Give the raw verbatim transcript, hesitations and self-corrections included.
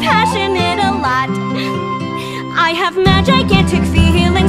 compassionate a lot. I have magic antic feet.